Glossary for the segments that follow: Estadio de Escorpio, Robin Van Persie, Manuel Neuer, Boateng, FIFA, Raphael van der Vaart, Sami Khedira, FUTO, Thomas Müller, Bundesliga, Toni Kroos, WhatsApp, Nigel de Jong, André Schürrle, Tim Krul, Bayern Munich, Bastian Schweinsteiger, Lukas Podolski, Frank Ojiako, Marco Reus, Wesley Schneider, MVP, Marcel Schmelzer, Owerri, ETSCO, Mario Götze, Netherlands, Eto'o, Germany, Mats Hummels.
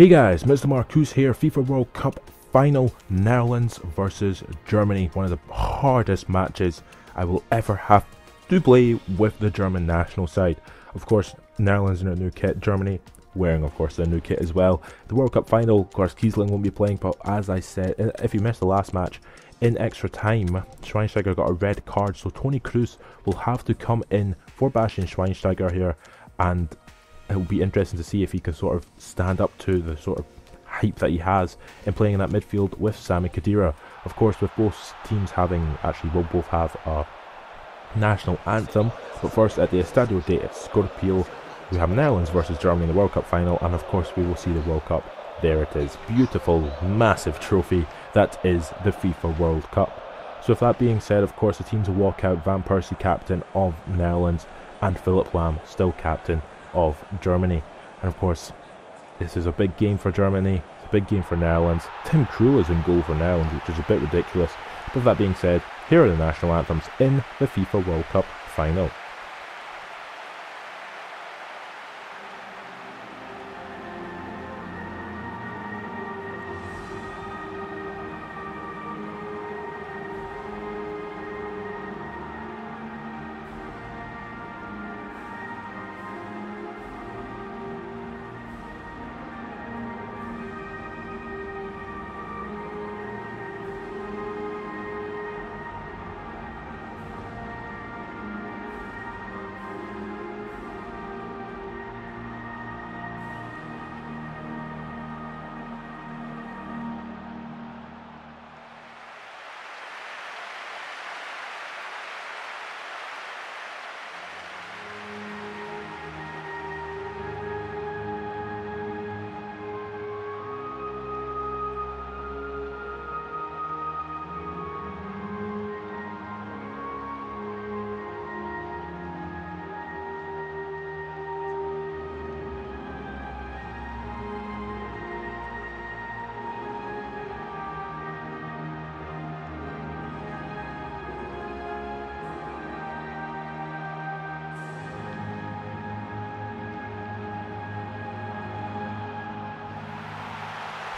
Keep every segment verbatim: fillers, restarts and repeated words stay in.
Hey guys, Mister Marcus here. FIFA World Cup final, Netherlands versus Germany. One of the hardest matches I will ever have to play with the German national side. Of course, Netherlands in a new kit, Germany wearing, of course, their new kit as well. The World Cup final, of course, Kiesling won't be playing, but as I said, if you missed the last match, in extra time, Schweinsteiger got a red card, so Toni Kroos will have to come in for Bastian Schweinsteiger here, and it'll be interesting to see if he can sort of stand up to the sort of hype that he has in playing in that midfield with Sami Khedira. Of course, with both teams having, actually, we'll both have a national anthem, but first at the Estadio de Escorpio, we have Netherlands versus Germany in the World Cup final, and of course we will see the World Cup. There it is, beautiful, massive trophy that is the FIFA World Cup. So with that being said, of course the teams will walk out. Van Persie, captain of Netherlands, and Philipp Lahm, still captain of Germany. And of course, this is a big game for Germany, it's a big game for Netherlands. Tim Krul is in goal for Netherlands, which is a bit ridiculous. But with that being said, here are the national anthems in the FIFA World Cup final.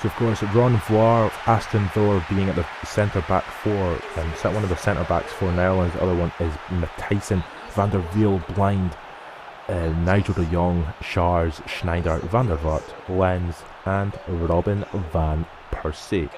So of course, Ron Vlaar of Aston Villa being at the centre-back for, um, one of the centre-backs for Netherlands, the other one is Matthijssen van der Wiel, Blind, uh, Nigel de Jong, Schars, Schneider, Van der Vaart, Lens, and Robin Van Persie.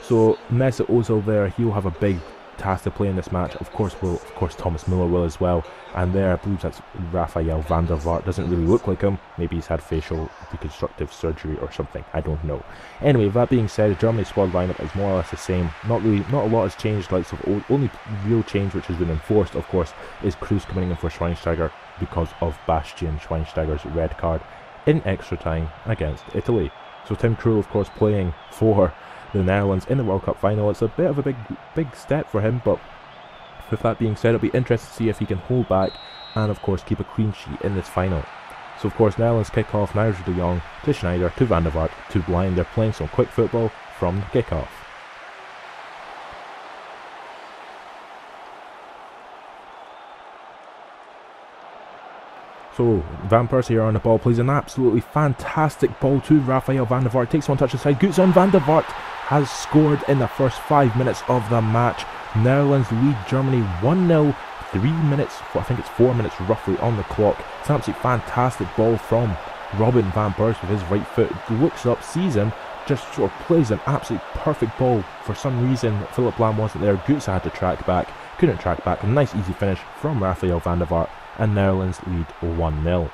So Mesut Özil there, he'll have a big task to play in this match. Of course, will of course Thomas Müller will as well. And there, I believe that's Raphael van der Vaart. Doesn't really look like him. Maybe he's had facial reconstructive surgery or something. I don't know. Anyway, that being said, the Germany squad lineup is more or less the same. Not really, not a lot has changed. Like, so only real change which has been enforced, of course, is Kroos coming in for Schweinsteiger because of Bastian Schweinsteiger's red card in extra time against Italy. So Tim Krul, of course, playing for the Netherlands in the World Cup final. It's a bit of a big big step for him, but with that being said, it'll be interesting to see if he can hold back and of course keep a clean sheet in this final. So of course Netherlands kick off, Nigel de Jong to Schneider to Van der Vaart to Blind. They're playing some quick football from the kickoff. So Van Persie here on the ball, plays an absolutely fantastic ball to Raphael van der Vaart, takes one touch aside, Guts on van der Vaart has scored in the first five minutes of the match. Netherlands lead Germany one nil, three minutes, I think it's four minutes roughly on the clock. It's an absolutely fantastic ball from Robin Van Persie with his right foot, looks up, sees him, just sort of plays an absolutely perfect ball. For some reason Philipp Lahm wasn't there, Guts had to track back, couldn't track back, a nice easy finish from Raphael van der Vaart. And Netherlands lead one nil.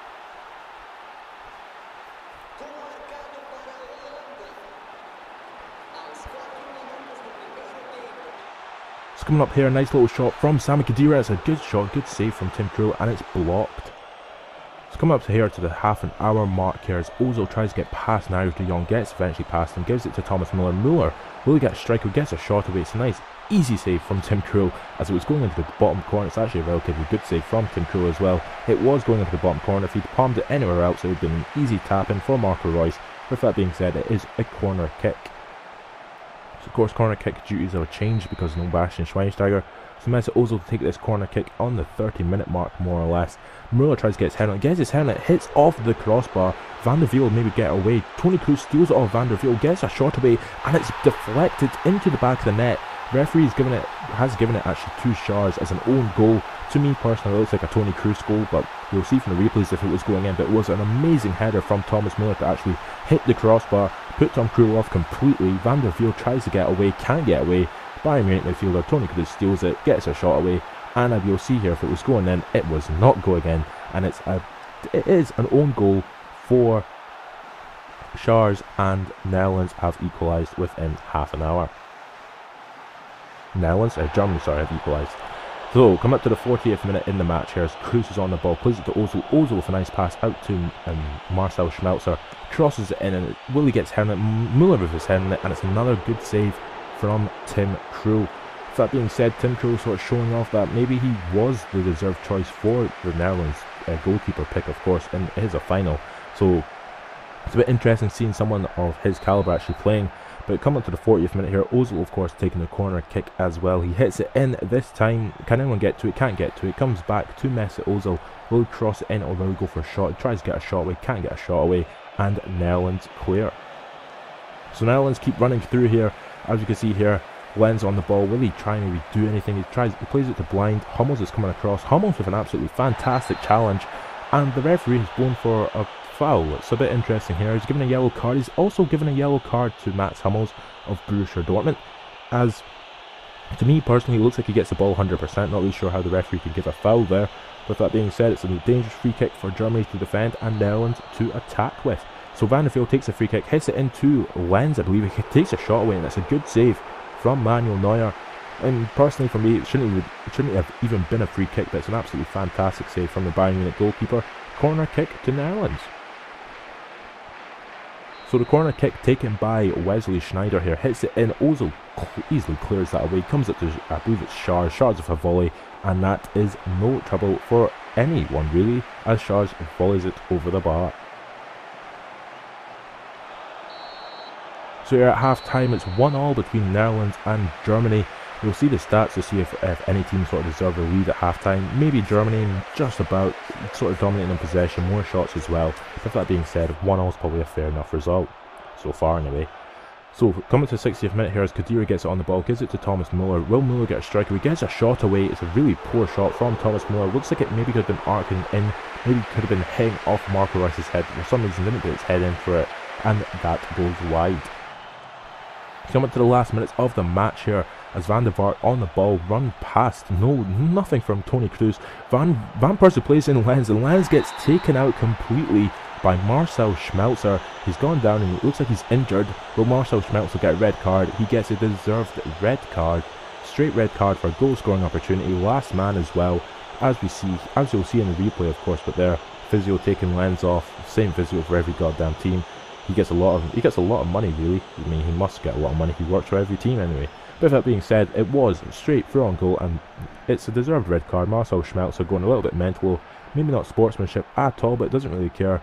So coming up here, a nice little shot from Sami Khedira. It's a good shot, good save from Tim Krul, and it's blocked. So coming up to here to the half an hour mark here as Ozil tries to get past Nigel de Jong, gets eventually past him, gives it to Thomas Müller. Müller really gets a striker, gets a shot away. It's nice. Easy save from Tim Krul as it was going into the bottom corner. It's actually a relatively good save from Tim Krul as well. It was going into the bottom corner. If he'd palmed it anywhere else, it would have been an easy tap in for Marco Reus. With that being said, it is a corner kick. So of course corner kick duties are changed because no Bastian Schweinsteiger. So Mesut Özil to take this corner kick on the thirty minute mark more or less. Müller tries to get his head on it, gets his head on it, hits off the crossbar. Van der Vaart maybe get away. Toni Kroos steals it off Van der Vaart, gets a shot away and it's deflected into the back of the net. Referee's given it, has given it actually two stars as an own goal. To me personally it looks like a Toni Kroos goal, but you'll see from the replays if it was going in, but it was an amazing header from Thomas Müller to actually hit the crossbar, put Tim Krul off completely. Van der Vaart tries to get away, can't get away. Bayern Munich midfielder Toni Kroos steals it, gets a shot away, and as you'll see here if it was going in, it was not going in, and it's a, it is an own goal for Shars, and Netherlands have equalised within half an hour. Netherlands, uh, Germany, sorry, have equalised. So, come up to the fortieth minute in the match here as Kroos is on the ball, plays it to Ozil, Ozil with a nice pass out to um, Marcel Schmelzer, crosses it in and Willie gets his head on it, Müller with his head on it, and it's another good save from Tim Krul. With that being said, Tim Krul sort of showing off that maybe he was the deserved choice for the Netherlands uh, goalkeeper pick, of course, and it is a final. So, it's a bit interesting seeing someone of his calibre actually playing. But coming to the fortieth minute here, Ozil of course taking the corner kick as well. He hits it in this time. Can anyone get to it? Can't get to it. Comes back to Mesut Ozil. Will cross it in or will go for a shot? He tries to get a shot away. Can't get a shot away. And Netherlands clear. So Netherlands keep running through here. As you can see here, Lens on the ball. Will he try and maybe do anything? He tries. He plays it to Blind. Hummels is coming across. Hummels with an absolutely fantastic challenge. And the referee has blown for a foul. It's a bit interesting here. He's given a yellow card. He's also given a yellow card to Mats Hummels of Borussia Dortmund. As to me personally, it looks like he gets the ball one hundred percent. Not really sure how the referee could give a foul there. With that being said, it's a dangerous free kick for Germany to defend and Netherlands to attack with. So Van der Vaart takes a free kick, hits it into Lens, I believe. He takes a shot away, and that's a good save from Manuel Neuer. And personally, for me, it shouldn't even, it shouldn't have even been a free kick. But it's an absolutely fantastic save from the Bayern Munich goalkeeper. Corner kick to Netherlands. So the corner kick taken by Wesley Schneider here, hits it in, Ozil easily clears that away, comes up to, I believe it's Schars, Schars with a volley, and that is no trouble for anyone really, as Schars volleys it over the bar. So here at half time it's one all between Netherlands and Germany. We'll see the stats to see if, if any team sort of deserve the lead at halftime. Maybe Germany just about sort of dominating in possession, more shots as well. With that being said, one all is probably a fair enough result, so far anyway. So coming to the sixtieth minute here as Khedira gets it on the ball, gives it to Thomas Müller. Will Müller get a strike? He gets a shot away. It's a really poor shot from Thomas Müller. Looks like it maybe could have been arcing in, maybe could have been heading off Marco Reus's head, but for some reason didn't get its head in for it, and that goes wide. Coming to the last minutes of the match here as Van der Vaart on the ball, run past, no, nothing from Toni Kroos. Van, Van Persie plays in Lens, and Lens gets taken out completely by Marcel Schmelzer. He's gone down and it looks like he's injured. Will Marcel Schmelzer get a red card? He gets a deserved red card, straight red card for a goal scoring opportunity, last man as well. As we see, as you'll see in the replay of course, but there, physio taking Lens off, same physio for every goddamn team. He gets a lot of he gets a lot of money really. I mean, he must get a lot of money. He works for every team anyway. But with that being said, it was straight through on goal, and it's a deserved red card. Marcel Schmelzer going a little bit mental, maybe not sportsmanship at all, but doesn't really care.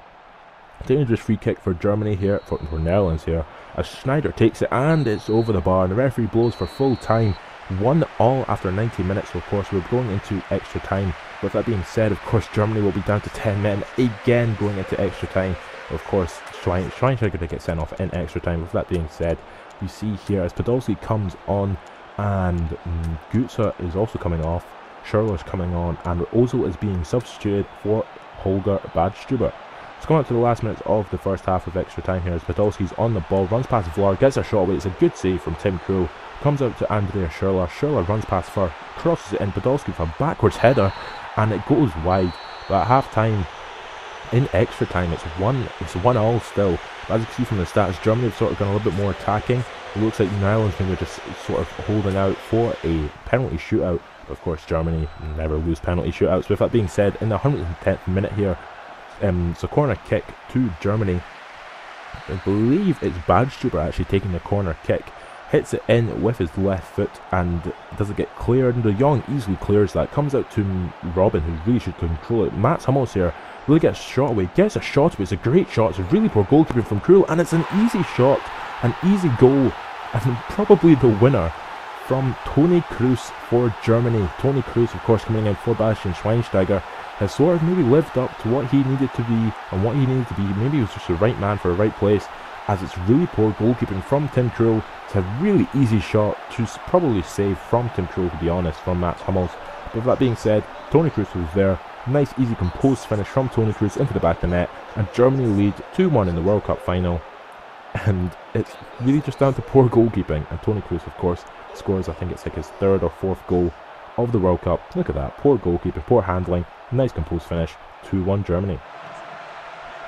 Dangerous free kick for Germany here, for, for Netherlands here, as Schneider takes it and it's over the bar, and the referee blows for full time, one all after ninety minutes. So of course we're going into extra time. With that being said, of course Germany will be down to ten men again going into extra time. Of course, Schweinsteiger to get sent off in extra time. With that being said, you see here as Podolski comes on and mm, Götze is also coming off. Schürrle is coming on and Ozil is being substituted for Holger Badstuber. It's going up to the last minutes of the first half of extra time here as Podolski's on the ball, runs past Vlaar, gets a shot away. It's a good save from Tim Krul. Comes out to André Schürrle. Schürrle runs past Fur, crosses it in. Podolski with a backwards header and it goes wide. But at half time, in extra time, it's one it's one all still. But as you can see from the stats, Germany have sort of gone a little bit more attacking. It looks like Netherlands were just sort of holding out for a penalty shootout. But of course, Germany never lose penalty shootouts. With that being said, in the one hundred tenth minute here, um, it's a corner kick to Germany. I believe it's Badstuber actually taking the corner kick. Hits it in with his left foot and does it get cleared? And De Jong easily clears that. Comes out to Robin, who really should control it. Mats Hummels here really gets shot away, gets a shot away. It's a great shot, it's a really poor goalkeeping from Krul, and it's an easy shot, an easy goal and probably the winner from Toni Kroos for Germany. Toni Kroos, of course, coming in for Bastian Schweinsteiger, has sort of maybe lived up to what he needed to be and what he needed to be. Maybe he was just the right man for the right place, as it's really poor goalkeeping from Tim Krul. It's a really easy shot to probably save from Tim Krul, to be honest, from Mats Hummels. But with that being said, Toni Kroos was there. Nice, easy, composed finish from Toni Kroos into the back of the net, and Germany lead two one in the World Cup final. And it's really just down to poor goalkeeping, and Toni Kroos, of course, scores, I think it's like his third or fourth goal of the World Cup. Look at that, poor goalkeeping, poor handling, nice composed finish, two one Germany.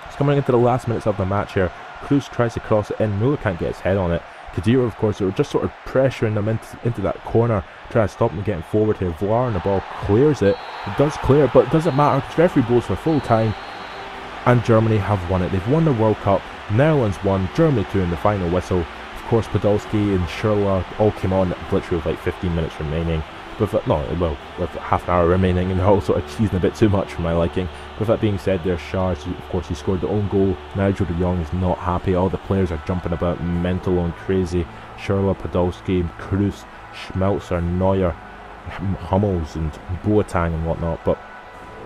It's coming into the last minutes of the match here. Kroos tries to cross it in, Müller can't get his head on it. Khedira, of course, they were just sort of pressuring them into, into that corner, trying to stop them getting forward here. Vlaar, and the ball clears it. It does clear, but it doesn't matter because referee blows for full time, and Germany have won it. They've won the World Cup. Netherlands won, Germany two in the final whistle. Of course, Podolski and Schürrle all came on literally with like fifteen minutes remaining. But that, no, well, with half an hour remaining, and they're all sort of cheesing a bit too much for my liking. With that being said, there's Schars, of course, he scored the own goal. Nigel de Jong is not happy. All the players are jumping about, mental and crazy. Schürrle, Podolski, Kroos, Schmelzer, Neuer, Hummels, and Boateng and whatnot. But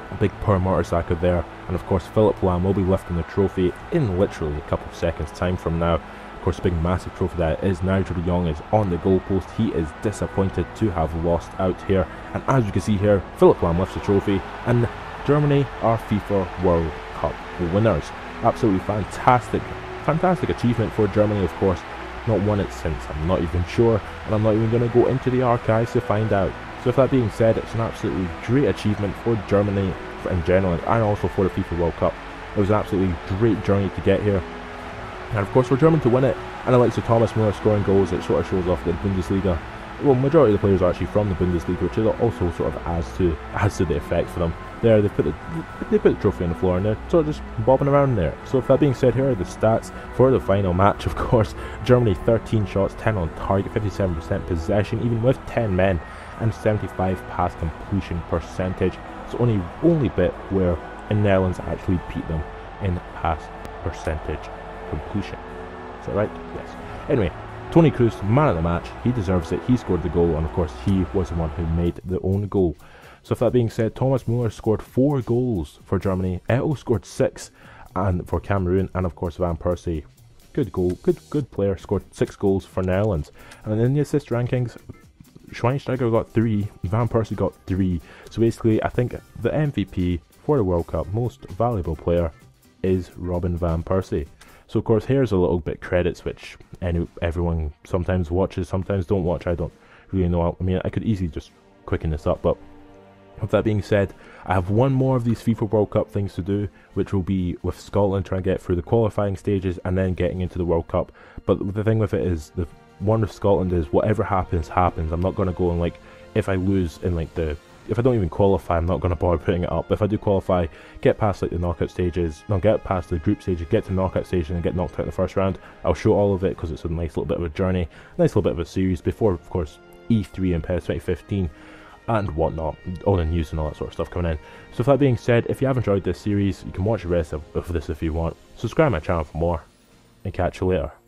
a big poor motorcycle there. And of course, Philipp Lahm will be lifting the trophy in literally a couple of seconds' time from now. Of course, big massive trophy that is. Nigel de Jong is on the goalpost. He is disappointed to have lost out here. And as you can see here, Philipp Lahm lifts the trophy, and Germany are FIFA World Cup winners. Absolutely fantastic, fantastic achievement for Germany. Of course, not won it since. I'm not even sure, and I'm not even going to go into the archives to find out. So with that being said, it's an absolutely great achievement for Germany in general, and also for the FIFA World Cup. It was an absolutely great journey to get here. And of course, for Germany to win it, and the likes of Thomas Müller scoring goals, it sort of shows off that the Bundesliga, well, majority of the players are actually from the Bundesliga, which is also sort of adds to adds to the effect for them. There, they put the they put the trophy on the floor, and they're sort of just bobbing around there. So with that being said, here are the stats for the final match. Of course, Germany thirteen shots, ten on target, fifty-seven percent possession, even with ten men, and seventy-five pass completion percentage. It's the only only bit where the Netherlands actually beat them in pass percentage completion. Is that right? Yes. Anyway, Toni Kroos, man of the match. He deserves it. He scored the goal, and of course, he was the one who made the own goal. So with that being said, Thomas Müller scored four goals for Germany. Eto'o scored six, and for Cameroon, and of course Van Persie, good goal, good good player, scored six goals for Netherlands. And in the assist rankings, Schweinsteiger got three, Van Persie got three. So basically, I think the M V P for the World Cup, most valuable player, is Robin Van Persie. So of course, here's a little bit credits, which any everyone sometimes watches, sometimes don't watch. I don't really know. I mean, I could easily just quicken this up, but with that being said, I have one more of these FIFA World Cup things to do, which will be with Scotland trying to get through the qualifying stages and then getting into the World Cup. But the thing with it is, the one with Scotland is whatever happens, happens. I'm not going to go and like, if I lose in like the, if I don't even qualify, I'm not going to bother putting it up. If I do qualify, get past like the knockout stages, no, get past the group stages, get to the knockout stage and get knocked out in the first round, I'll show all of it because it's a nice little bit of a journey, nice little bit of a series before, of course, E three in Paris twenty fifteen and whatnot, all the news and all that sort of stuff coming in. So with that being said, if you have enjoyed this series, you can watch the rest of, of this if you want. Subscribe my channel for more, and catch you later.